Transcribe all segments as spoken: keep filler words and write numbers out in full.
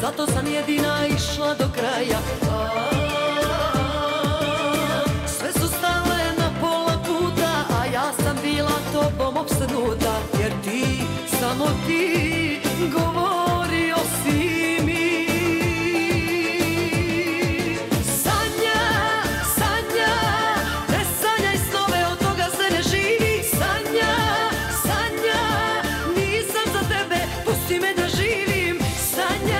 Zato sam jedina išla do kraja. Sve su stale na pola puta, a ja sam bila tobom opsednuta. Jer ti, samo ti, govorio si mi. Sanja, sanja, ne sanjaj snove, od toga se ne živi. Sanja, sanja, nisam za tebe, pusti me da živim. Sanja,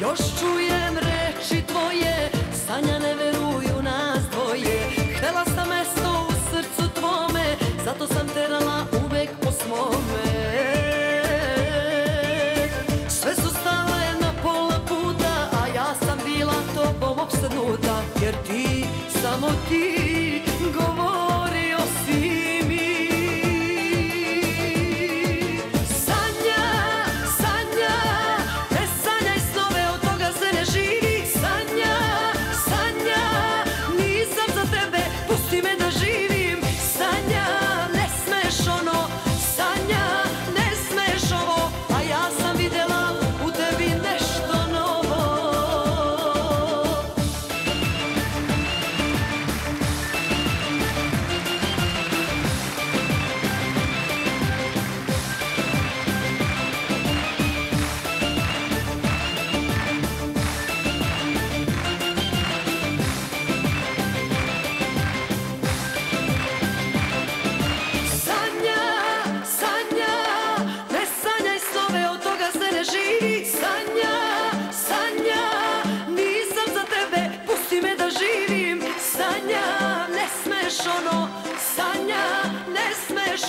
još čujem reči tvoje, Sanja, ne veruju nas dvoje. Htela sam mesto u srcu tvome, zato sam terala uvek po svome. Sve su stale na pola puta, a ja sam bila tobom opsednuta. Jer ti, samo ti.